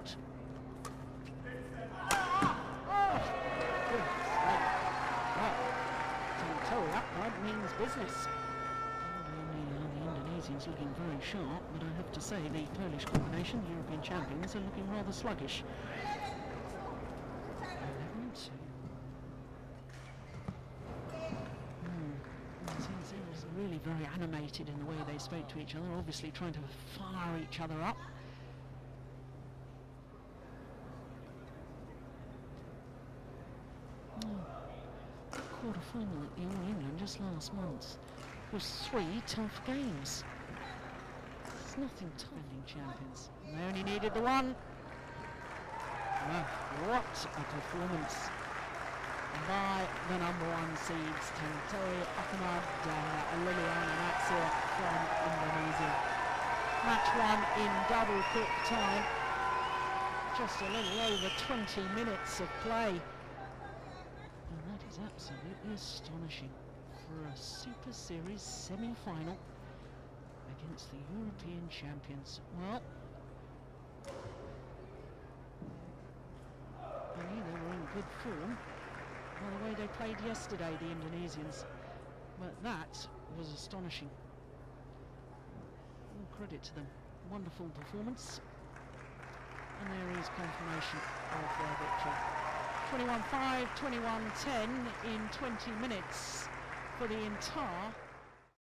out. Tontowi Ahmad means business. The Indonesians looking very sharp, but I have to say the Polish combination, European champions, are looking rather sluggish. Really very animated in the way they spoke to each other, obviously trying to fire each other up. The quarter-final at the All England just last month was 3 tough games. There's nothing topping champions. They only needed the one. Well, what a performance by the #1 seeds, Tontowi Ahmad and Liliana Natsir from Indonesia. Match 1 in double quick time. Just a little over 20 minutes of play. And that is absolutely astonishing for a Super Series semi-final against the European champions. Well, I knew they were in good form. Well, the way they played yesterday, the Indonesians, but that was astonishing. All credit to them. Wonderful performance. And there is confirmation of their victory. 21-5, 21-10 in 20 minutes for the entire...